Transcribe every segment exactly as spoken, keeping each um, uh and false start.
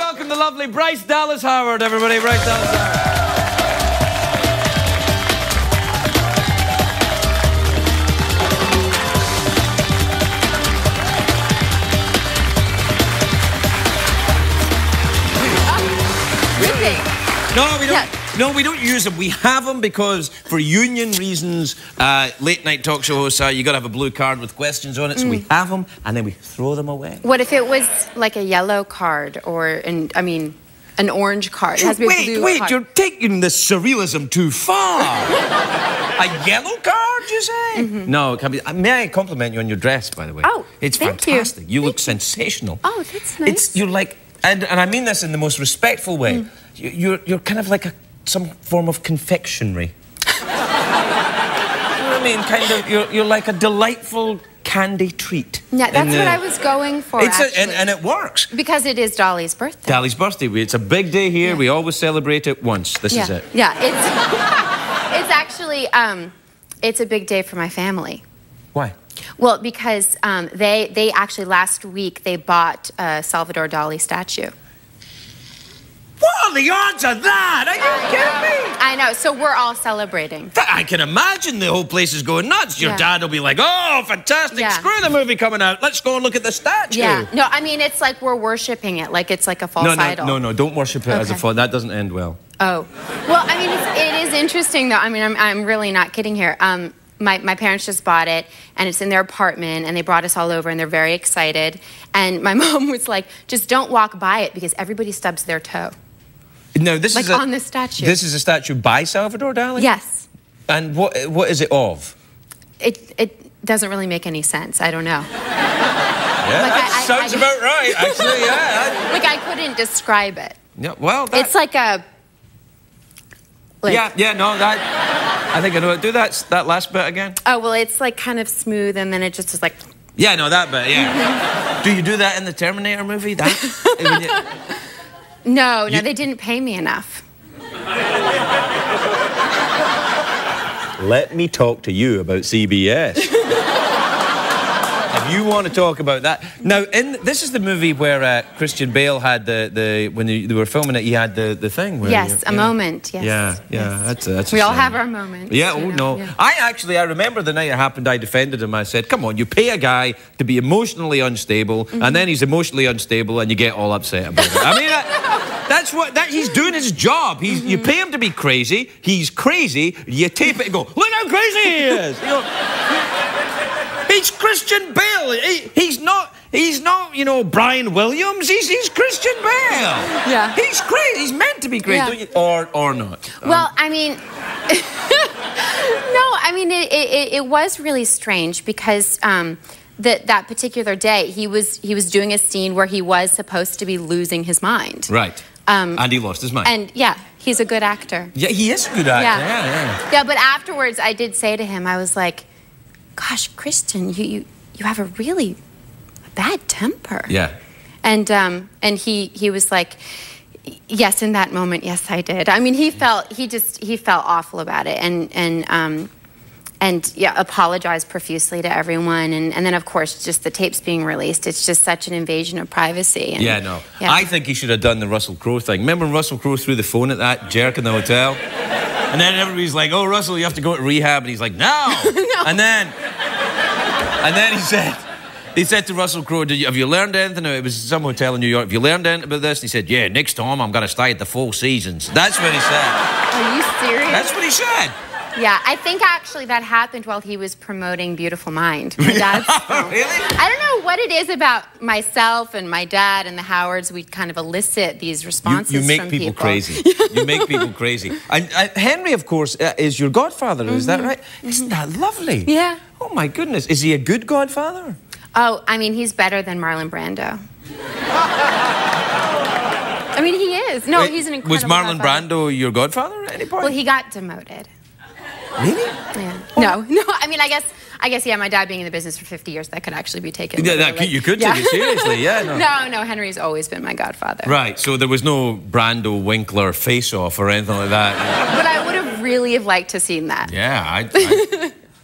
welcome the lovely Bryce Dallas Howard, everybody. Bryce Dallas Howard. Ripping. No, we don't. Yeah. No, we don't use them. We have them because, for union reasons, uh, late-night talk show hosts are, you got to have a blue card with questions on it, so mm. we have them, and then we throw them away. What if it was, like, a yellow card or, an, I mean, an orange card? It has to be wait, a blue wait, card. You're taking this surrealism too far. A yellow card, you say? Mm-hmm. No, it can't be. May I compliment you on your dress, by the way? Oh, it's thank fantastic. You, you look thank sensational. You. Oh, that's nice. It's, you're like, and, and I mean this in the most respectful way, mm. you're, you're kind of like a... some form of confectionery. You know what I mean? Kind of, you're, you're like a delightful candy treat. Yeah, that's the, what I was going for, it's a, and, and it works. Because it is Dali's birthday. Dali's birthday. It's a big day here. Yeah. We always celebrate it once. This yeah. is it. Yeah, it's, it's actually, um, it's a big day for my family. Why? Well, because um, they, they actually, last week, they bought a Salvador Dali statue. What are the odds of that? Are you I kidding know. me? I know. So we're all celebrating. I can imagine the whole place is going nuts. Your yeah. dad will be like, oh, fantastic. Yeah. Screw the movie coming out. Let's go and look at the statue. Yeah. No, I mean, it's like we're worshipping it. Like it's like a false no, no, idol. No, no, no. Don't worship it okay. as a false. That doesn't end well. Oh. Well, I mean, it's, it is interesting, though. I mean, I'm, I'm really not kidding here. Um, my, my parents just bought it, and it's in their apartment, and they brought us all over, and they're very excited. And my mom was like, just don't walk by it because everybody stubs their toe. No, this like is a, on the statue. This is a statue by Salvador Dali? Yes. And what what is it of? It it doesn't really make any sense. I don't know. Yeah, like that I, sounds I, I, about right, actually, yeah. Like, I couldn't describe it. Yeah, well, that... It's like a... Like, yeah, yeah, no, that... I think I know it. Do that, that last bit again. Oh, well, it's, like, kind of smooth, and then it just is, like... Yeah, no, that bit, yeah. Do you do that in the Terminator movie? That... No, no, you... they didn't pay me enough. Let me talk to you about C B S. If you want to talk about that. Now, in, this is the movie where uh, Christian Bale had the, the... When they were filming it, he had the, the thing where... Yes, you, a yeah. moment, yes. Yeah, yeah, yes. that's, that's... We a all have our moments. Yeah, oh, know? no. Yeah. I actually, I remember the night it happened, I defended him. I said, come on, you pay a guy to be emotionally unstable, mm-hmm. and then he's emotionally unstable, and you get all upset about it. I mean... I, That's what, that, he's doing his job. He's, mm-hmm. You pay him to be crazy, he's crazy, you tape it and go, look how crazy he is! You know, he's Christian Bale, he, he's not, he's not, you know, Brian Williams, he's, he's Christian Bale! Yeah. He's crazy, he's meant to be crazy, yeah. don't you? Or, or not. Well, um, I mean... No, I mean, it, it, it was really strange because... Um, That that particular day, he was he was doing a scene where he was supposed to be losing his mind. Right. Um, and he lost his mind. And yeah, he's a good actor. Yeah, he is a good actor. Yeah, yeah. Yeah, yeah but afterwards, I did say to him, I was like, "Gosh, Kristen, you you, you have a really bad temper." Yeah. And um and he he was like, "Yes, in that moment, yes, I did." I mean, he felt he just he felt awful about it, and and um. And, yeah, apologize profusely to everyone. And, and then, of course, just the tapes being released. It's just such an invasion of privacy. And, yeah, no. Yeah. I think he should have done the Russell Crowe thing. Remember when Russell Crowe threw the phone at that jerk in the hotel? And then everybody's like, oh, Russell, you have to go to rehab. And he's like, no. No. And then, and then he said, he said to Russell Crowe, Did you, have you learned anything? It was some hotel in New York. Have you learned anything about this? And he said, yeah, next time I'm going to stay at the Four Seasons. That's what he said. Are you serious? That's what he said. Yeah, I think actually that happened while he was promoting Beautiful Mind. My dad's film. Really? I don't know what it is about myself and my dad and the Howards. We kind of elicit these responses you, you make from people. people. Crazy. You make people crazy. And, and Henry, of course, uh, is your godfather. Mm-hmm. Is that right? Isn't that lovely? Yeah. Oh, my goodness. Is he a good godfather? Oh, I mean, he's better than Marlon Brando. I mean, he is. No, Wait, he's an incredible Was Marlon godfather. Brando your godfather at any point? Well, he got demoted. Really? Yeah. Oh. No, no. I mean, I guess, I guess, yeah. My dad being in the business for fifty years, that could actually be taken. Yeah, that could, you could yeah. take it seriously. Yeah. No. no, no. Henry's always been my godfather. Right. So there was no Brando Winkler face-off or anything like that. Yeah. But I would have really have liked to have seen that. Yeah, I, I,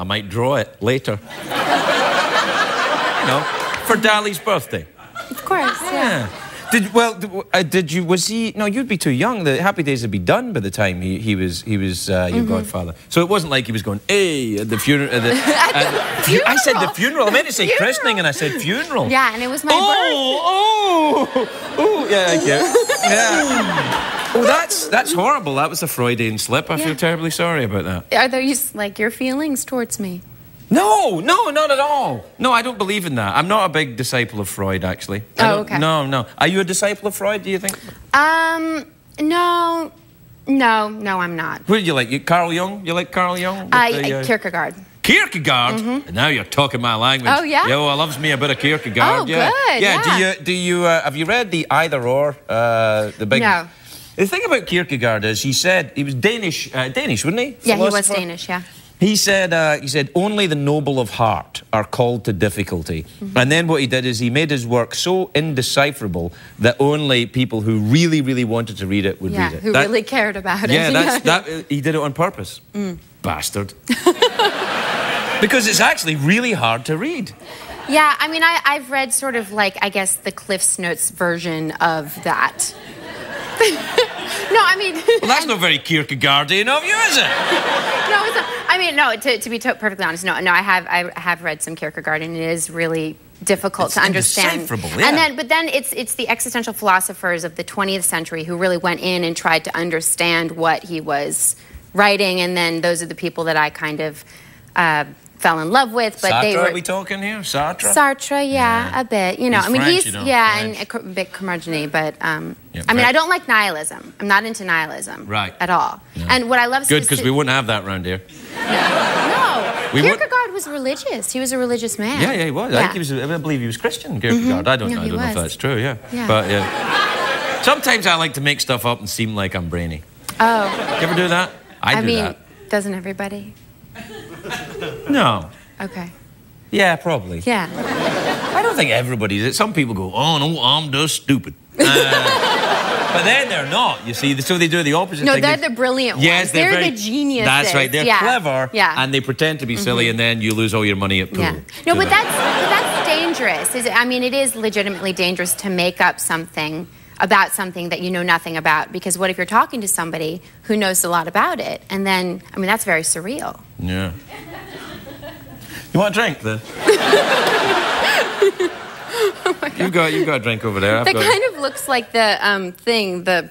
I might draw it later. You know, for Dali's birthday. Of course. Yeah. yeah. Did well? Uh, did you? Was he? No, you'd be too young. The Happy Days would be done by the time he he was he was uh, your mm-hmm. godfather. So it wasn't like he was going hey at the funeral. At the, at the funeral. I said the funeral. I meant to say funeral. Christening, and I said funeral. Yeah, and it was my oh, birthday. Oh, oh, oh! Yeah, I get it. Yeah. Oh, that's that's horrible. That was a Freudian slip. I yeah. feel terribly sorry about that. Are there just like your feelings towards me? No, no, not at all. No, I don't believe in that. I'm not a big disciple of Freud, actually. Oh, okay. No, no. Are you a disciple of Freud, do you think? Um, no, no, no, I'm not. Who do you like? You, Carl Jung? You like Carl Jung? I uh, uh, Kierkegaard. Kierkegaard? Mm-hmm. Now you're talking my language. Oh, yeah? Yo, I loves me a bit of Kierkegaard. Oh, yeah. good. Yeah, yeah. Do you, do you, uh, have you read the either or, uh, the big... No. The thing about Kierkegaard is he said, he was Danish, uh, Danish, wasn't he? Yeah, he was Danish, yeah. He said, uh, he said, only the noble of heart are called to difficulty. Mm-hmm. And then what he did is he made his work so indecipherable that only people who really, really wanted to read it would yeah, read it. who that, really cared about it. Yeah, that's, that, uh, he did it on purpose. Mm. Bastard. Because it's actually really hard to read. Yeah, I mean, I, I've read sort of like, I guess, the Cliff's Notes version of that. No, I mean... Well, that's not very Kierkegaardian of you, is it? No, it's not. I mean, no, to, to be to perfectly honest, no, no, I have, I have read some Kierkegaard, and it is really difficult it's to understand. Yeah. And then, but then it's, it's the existential philosophers of the twentieth century who really went in and tried to understand what he was writing, and then those are the people that I kind of... Uh, fell in love with, but Sartre, they were... Sartre, are we talking here? Sartre? Sartre, yeah, yeah. a bit. You know, he's I mean, French, he's... You know, yeah, French. and a, a bit curmudgeonly, but... Um, yeah, I mean, I don't like nihilism. I'm not into nihilism. Right. At all. No. And what I love... Good, because we wouldn't have that round here. No. no. Kierkegaard was religious. He was a religious man. Yeah, yeah, he was. Yeah. I, think he was a, I believe he was Christian, Kierkegaard. Mm-hmm. I don't, no, I don't know if that's true, yeah. yeah. But, yeah. Sometimes I like to make stuff up and seem like I'm brainy. Oh. You ever do that? I, I do mean, that. I mean, doesn't everybody... No. Okay. Yeah, probably. Yeah. I don't think everybody's... Some people go, oh, no, I'm just stupid. Uh, but then they're not, you see. So they do the opposite no, thing. No, they're they, the brilliant yes, ones. They're, they're very, the geniuses. That's right. They're yeah. clever, yeah. and they pretend to be silly, mm-hmm. and then you lose all your money at pool. Yeah. No, but that's, but that's dangerous. Is it, I mean, it is legitimately dangerous to make up something about something that you know nothing about, because what if you're talking to somebody who knows a lot about it? And then, I mean, that's very surreal. Yeah. You want a drink, then? Oh my God. You've got, you've got a drink over there. I've that got kind it. of looks like the um, thing, the,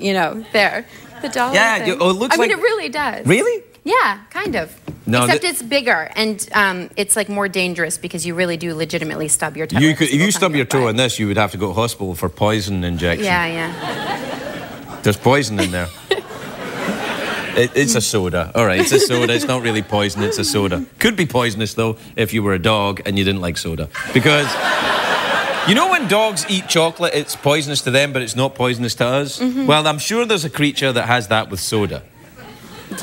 you know, there. The dollar Yeah, thing. Oh, it looks I like... I mean, it really does. Really? Yeah, kind of. No, Except it's bigger, and um, it's like more dangerous because you really do legitimately stub your toe. You could, if you stub your toe in this, you would have to go to hospital for poison injection. Yeah, yeah. There's poison in there. It, it's a soda. All right, it's a soda. It's not really poison, it's a soda. Could be poisonous, though, if you were a dog and you didn't like soda. Because... You know when dogs eat chocolate, it's poisonous to them, but it's not poisonous to us? Mm-hmm. Well, I'm sure there's a creature that has that with soda.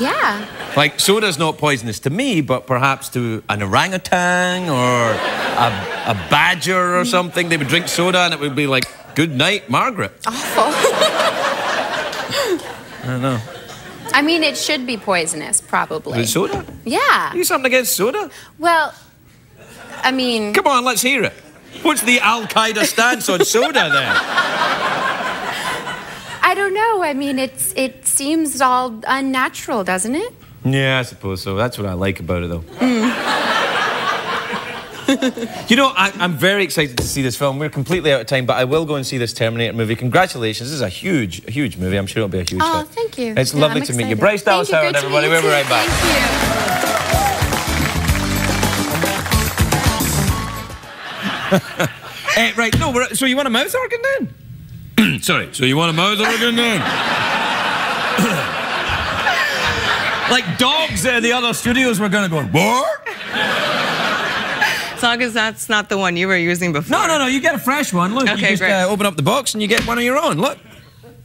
Yeah. Like, soda's not poisonous to me, but perhaps to an orangutan or a, a badger or something. They would drink soda and it would be like, good night, Margaret. Awful. I don't know. I mean, it should be poisonous, probably. With soda? Yeah. You something against soda? Well, I mean... Come on, let's hear it. What's the Al-Qaeda stance on soda, then? I don't know. I mean, it's it seems all unnatural, doesn't it? Yeah, I suppose so. That's what I like about it, though. Mm. You know, I, I'm very excited to see this film. We're completely out of time, but I will go and see this Terminator movie. Congratulations. This is a huge, huge movie. I'm sure it'll be a huge oh, hit. Oh, thank you. It's yeah, lovely I'm to excited. meet you. Bryce Dallas Howard, everybody. We'll be right back. Thank you. uh, right, no, we're, so you want a mouth organ then? Sorry, so you want a mouth organ then? Like dogs at the other studios were going to go, what? As long as that's not the one you were using before. No, no, no, you get a fresh one. Look, okay, you just uh, open up the box and you get one of your own, look.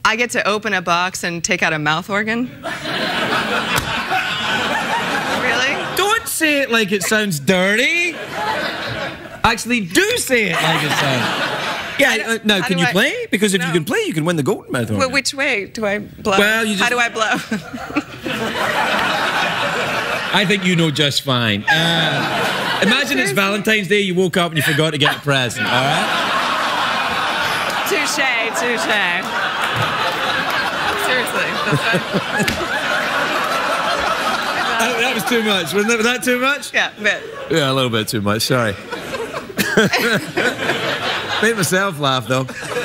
I get to open a box and take out a mouth organ? Really? Don't say it like it sounds dirty. Actually, do say it like it sounds. Yeah, uh, now, can you I, play? Because if no. you can play, you can win the golden mouth organ. Well, which way do I blow? Well, you just... How do I blow? I think you know just fine. Uh, imagine it's Valentine's Day, you woke up and you forgot to get a present, all right? Touche, touche. Seriously. That's that, that was too much. Wasn't that, was that too much? Yeah, a bit. Yeah, a little bit too much. Sorry. Made myself laugh, though.